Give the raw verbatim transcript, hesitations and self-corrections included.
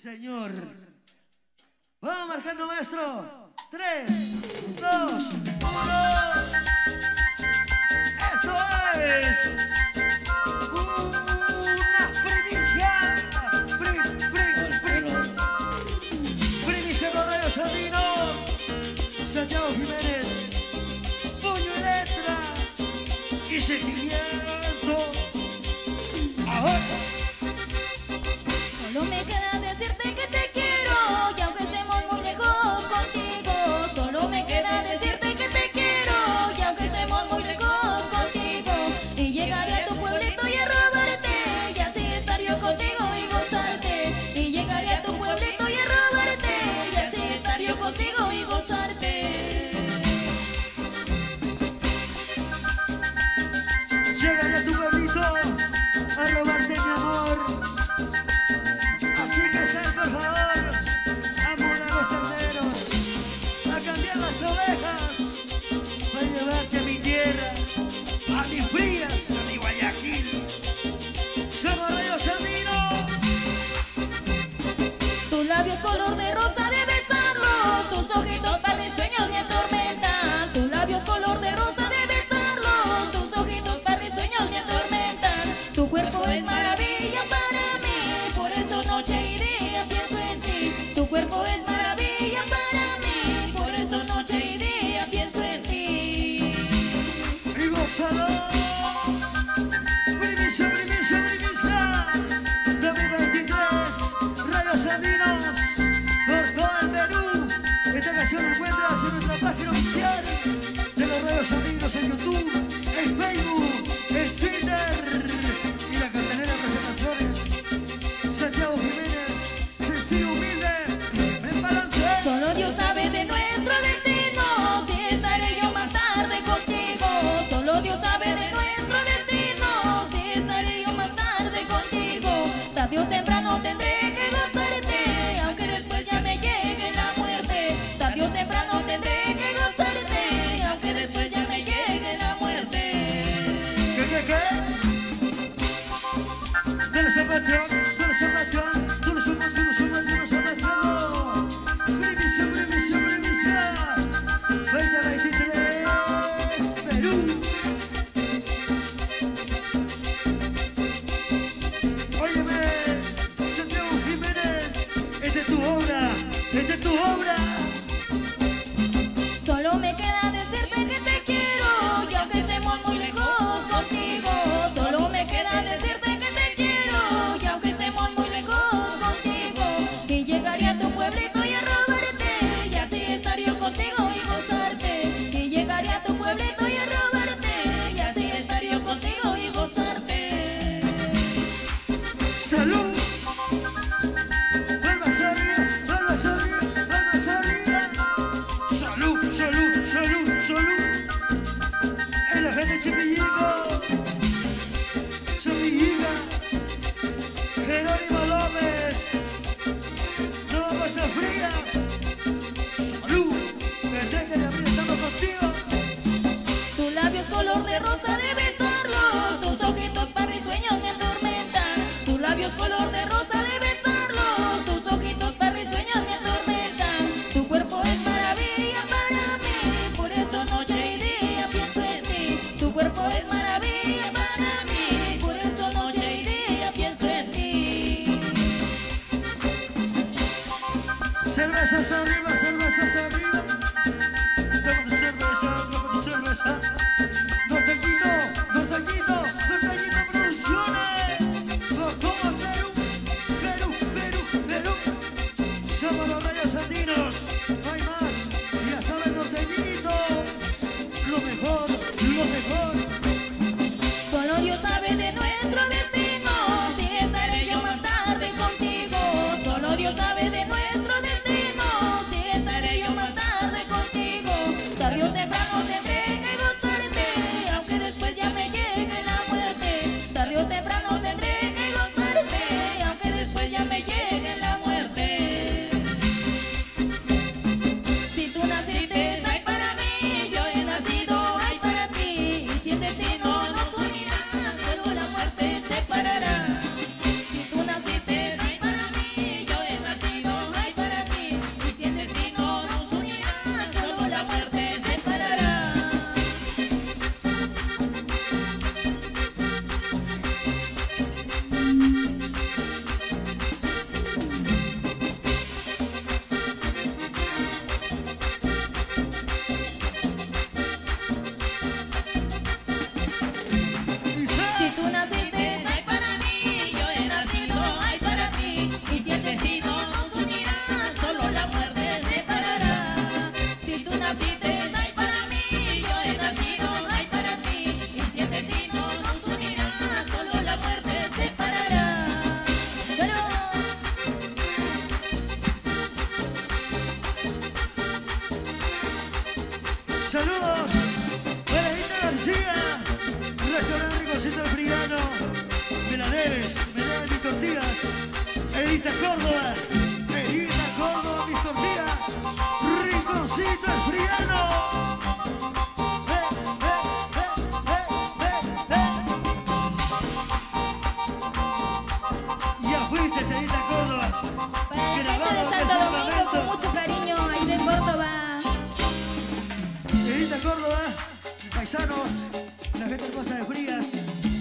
Señor. Vamos marcando, maestro. Tres, dos, uno. Esto es una primicia. Prim, prim, prim. Primicia con Rayos Andinos. Santiago Jiménez. Puño y letra. Y sentimiento. Ahora. Solo me queda decirte que te quiero y aunque estemos muy lejos contigo. Solo me queda decirte que te quiero y aunque estemos muy lejos contigo. Y llegaré a tu pueblito y a robarte y así estar yo contigo y gozarte. Y llegaré a tu pueblito y a robarte y así estar yo contigo y gozarte. Llegaré a tu pueblito a robarte mi amor, así que sal por favor a mudar los terneros, a cambiar las ovejas, a llevarte a mi tierra, a mis frías, a mi Guayaquil. Somos Rayos Andinos. Tus labios color de rosa de besarlos, tus ojitos parecen sueños de tormenta. Tus labios color de rosa de besarlos, tus ojitos parecen sueños de tormenta. Tu cuerpo es maravilla para mí, por eso noche y día pienso en ti. Tu cuerpo es maravilla para mí, por eso noche y día pienso en ti. Y gózalo, primicia, primicia, primicia, dos mil veintitrés, Rayos Andinos, por todo el Perú. Esta canción la encuentras en nuestra página oficial de los Rayos Andinos en YouTube, en Facebook, en Twitter. Santiago Jiménez, sencillo, humilde, ven para adelante. Solo Dios sabe de nuestro destino, si estaré yo más tarde contigo. Solo Dios sabe de nuestro destino, si estaré yo más tarde contigo. Tarde o temprano tendré que gozarte, aunque después ya me llegue la muerte. Tarde o temprano tendré que gozarte, aunque después ya me llegue la muerte. ¿Qué, qué, qué? De los Santiago. Tú no sumas, tú no sumas, tú no sumas, tú no sumas. Primicia, primicia, primicia. veinte veintitrés, Perú. Óyeme, Santiago Jiménez, esta es tu obra, esta es tu obra. Solo me queda decirte que te quiero y aunque estemos muy lejos contigo. Solo me queda decirte salud, vuelva a sonreír, vuelva a sonreír, vuelva a sonreír. Salud, salud, salud, salud. En la gente Chipillico, Chipillica, Gerónimo López, no cosas frías. Salud, desde que también estamos contigo. Tus labios color de rosa de besarlos, tus ojitos para y sueños de labios color de rosa de besarlos, tus ojitos para y sueños me atormentan. Tu cuerpo es maravilla para mí, por eso noche y día pienso en ti. Tu cuerpo es maravilla para mí, por eso noche y día pienso en ti. Cervezas arriba, cervezas arriba. Dame tu cerveza, dame tu cerveza. Norteñito, norteñito, norteñito Producciones. Por todo Perú, Perú, Perú, Perú. Somos los Rayos Andinos, no hay más. Ya saben, norteñito, lo mejor, lo mejor. Solo Dios sabe de nuestro destino, si estaré yo más tarde contigo. Solo Dios sabe de nuestro destino, si estaré yo más tarde contigo. Tarde o temprano tendré que gozarte, aunque después ya me llegue la muerte. Tarde o temprano tendré que aunque después ya me llegue la muerte. Saludos para Edita García, restaurante Ricocito Alfriano, me la debes, me da mis tortillas. Edita Córdoba, Edita Córdoba, mis tortillas, Ricocito Alfriano. Paisanos, la gente hermosa de Frías.